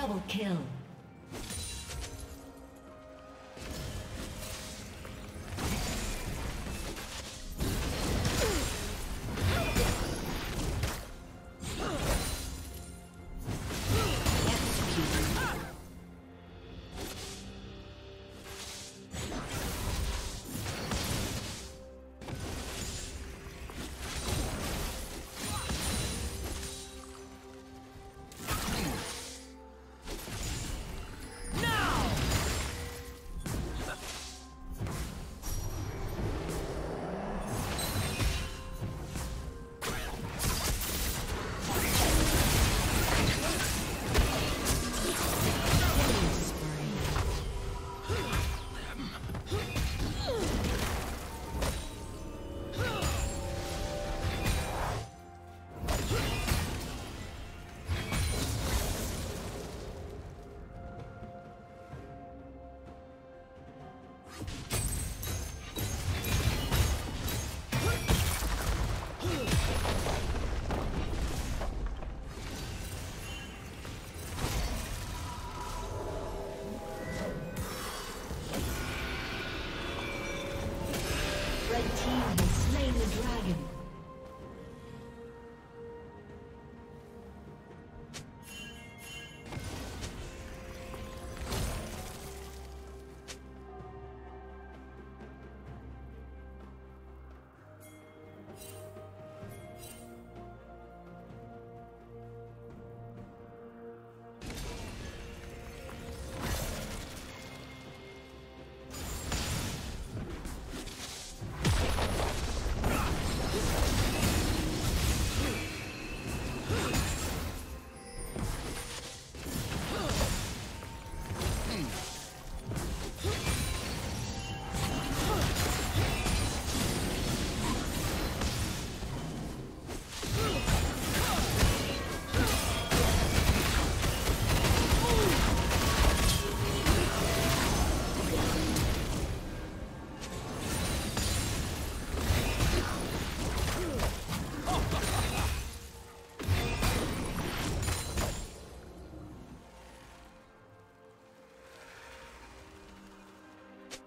Double kill.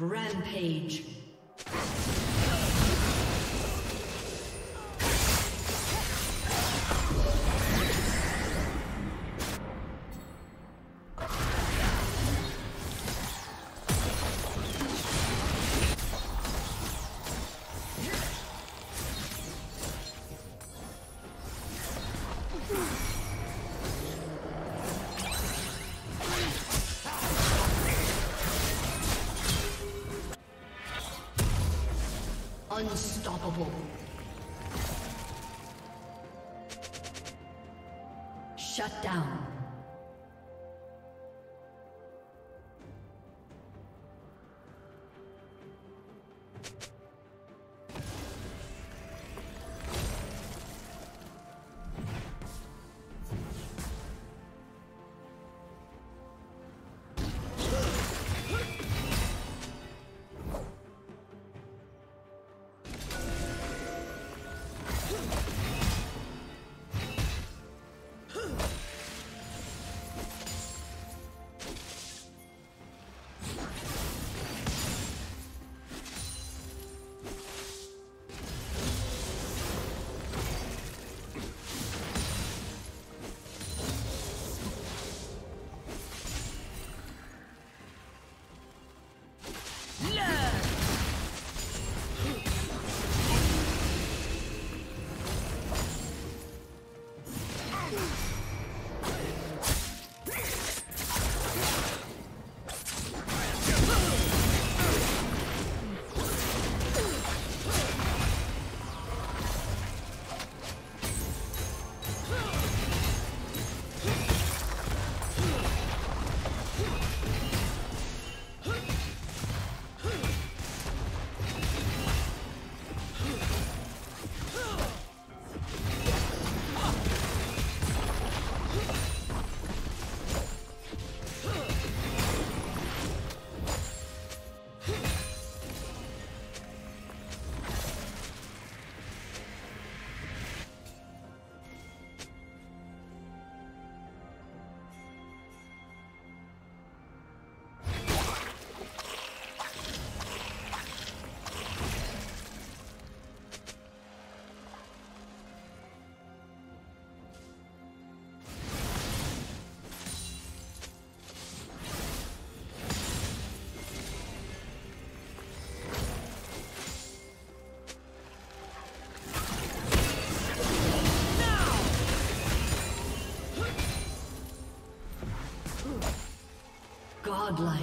Rampage. Unstoppable. Shut down. Godlike.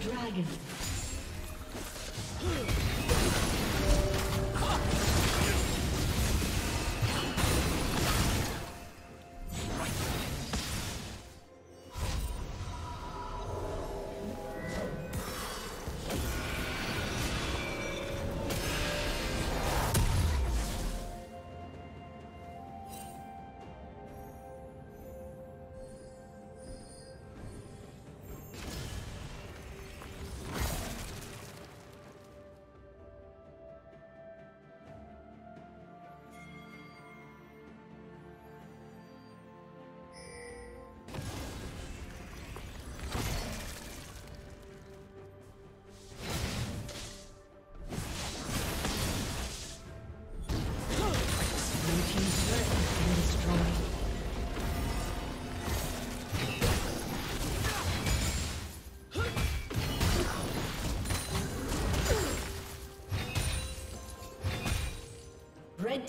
Dragon. Red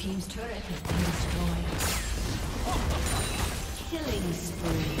Team's turret has been destroyed. Killing spree.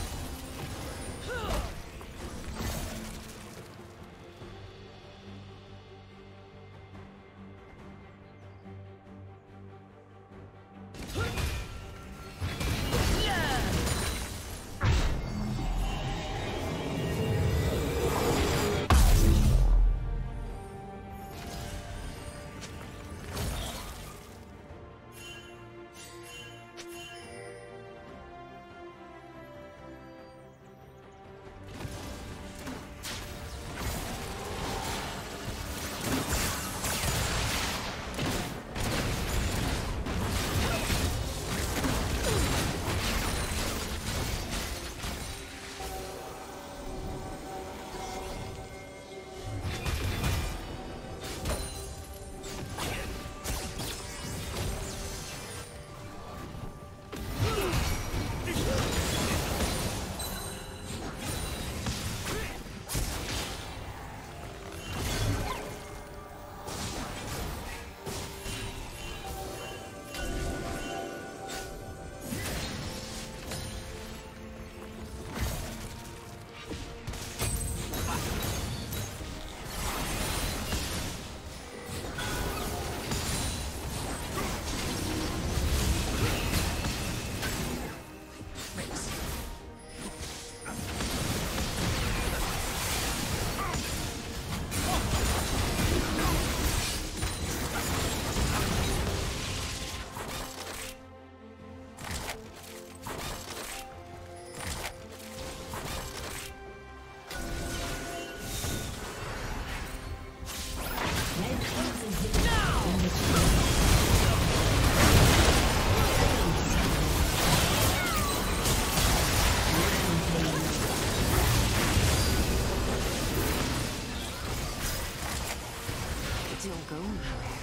Still go nowhere.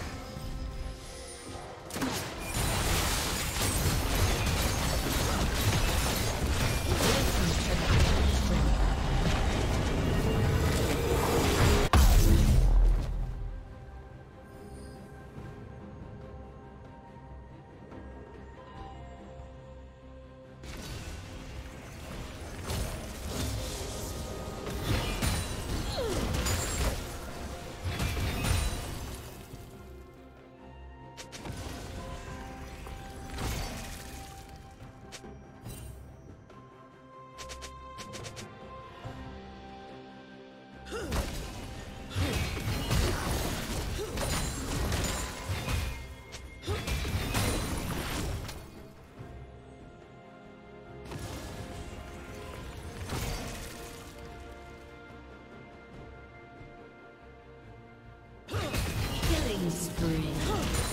Spree.